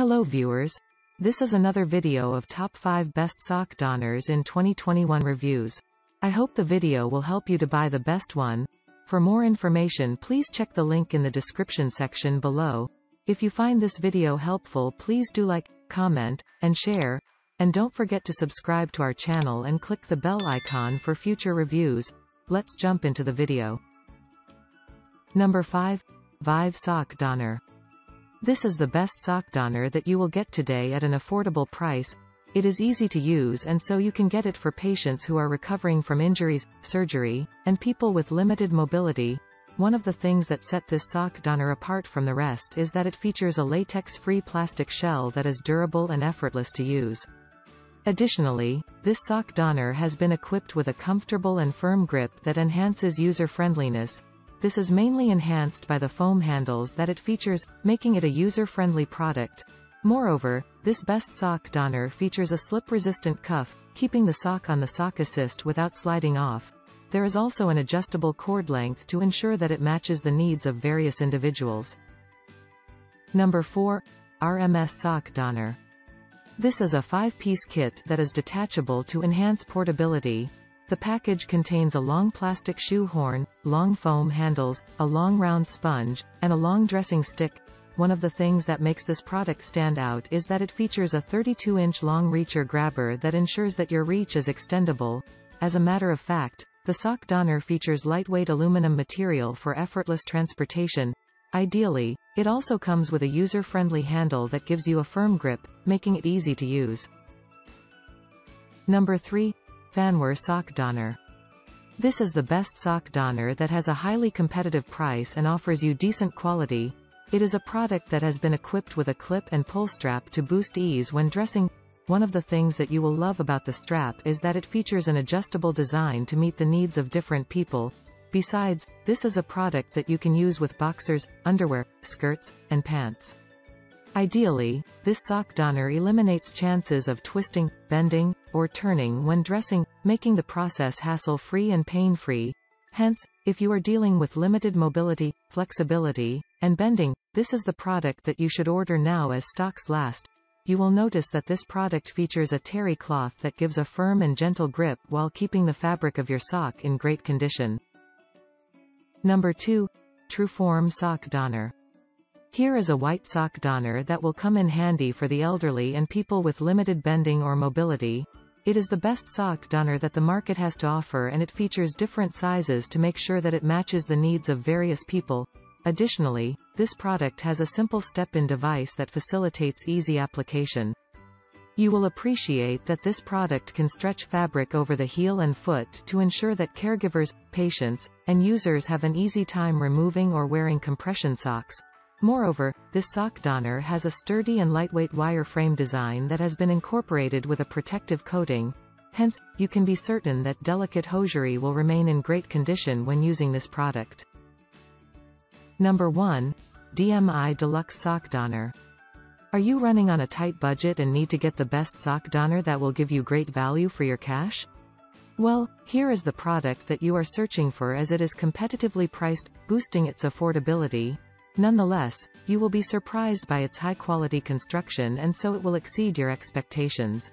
Hello viewers, this is another video of top 5 best sock donners in 2021 reviews. I hope the video will help you to buy the best one. For more information please check the link in the description section below. If you find this video helpful please do like, comment, and share, and don't forget to subscribe to our channel and click the bell icon for future reviews. Let's jump into the video. Number 5. Vive Sock Donner. This is the best sock donner that you will get today at an affordable price. It is easy to use and so you can get it for patients who are recovering from injuries, surgery, and people with limited mobility. One of the things that set this sock donner apart from the rest is that it features a latex-free plastic shell that is durable and effortless to use. Additionally, this sock donner has been equipped with a comfortable and firm grip that enhances user-friendliness. This is mainly enhanced by the foam handles that it features, making it a user-friendly product. Moreover, this best sock donner features a slip-resistant cuff, keeping the sock on the sock assist without sliding off. There is also an adjustable cord length to ensure that it matches the needs of various individuals. Number 4. RMS Sock Donner. This is a 5-piece kit that is detachable to enhance portability. The package contains a long plastic shoe horn, long foam handles, a long round sponge, and a long dressing stick. One of the things that makes this product stand out is that it features a 32-inch long reacher grabber that ensures that your reach is extendable. As a matter of fact, the sock donner features lightweight aluminum material for effortless transportation. Ideally, it also comes with a user-friendly handle that gives you a firm grip, making it easy to use. Number 3. Fanwer Sock Donner. This is the best sock donner that has a highly competitive price and offers you decent quality. It is a product that has been equipped with a clip and pull strap to boost ease when dressing. One of the things that you will love about the strap is that it features an adjustable design to meet the needs of different people. Besides, this is a product that you can use with boxers, underwear, skirts, and pants. Ideally, this sock donner eliminates chances of twisting, bending, or turning when dressing, making the process hassle-free and pain-free. Hence, if you are dealing with limited mobility, flexibility, and bending, this is the product that you should order now as stocks last. You will notice that this product features a terry cloth that gives a firm and gentle grip while keeping the fabric of your sock in great condition. Number 2. Truform Sock Donner. Here is a white sock donner that will come in handy for the elderly and people with limited bending or mobility. It is the best sock donner that the market has to offer and it features different sizes to make sure that it matches the needs of various people. Additionally, this product has a simple step-in device that facilitates easy application. You will appreciate that this product can stretch fabric over the heel and foot to ensure that caregivers, patients, and users have an easy time removing or wearing compression socks. Moreover, this sock donner has a sturdy and lightweight wire-frame design that has been incorporated with a protective coating. Hence, you can be certain that delicate hosiery will remain in great condition when using this product. Number 1. DMI Deluxe Sock Donner. Are you running on a tight budget and need to get the best sock donner that will give you great value for your cash? Well, here is the product that you are searching for as it is competitively priced, boosting its affordability. Nonetheless, you will be surprised by its high-quality construction and so it will exceed your expectations.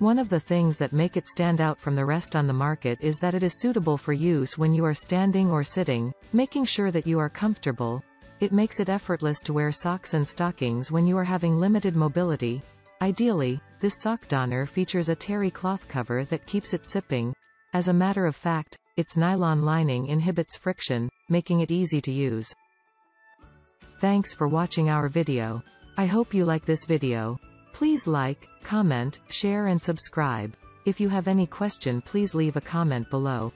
One of the things that make it stand out from the rest on the market is that it is suitable for use when you are standing or sitting, making sure that you are comfortable. It makes it effortless to wear socks and stockings when you are having limited mobility. Ideally, this sock donner features a terry cloth cover that keeps it sipping. As a matter of fact, its nylon lining inhibits friction, making it easy to use. Thanks for watching our video. I hope you like this video. Please like, comment, share and subscribe. If you have any question please leave a comment below.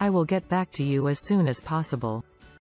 I will get back to you as soon as possible.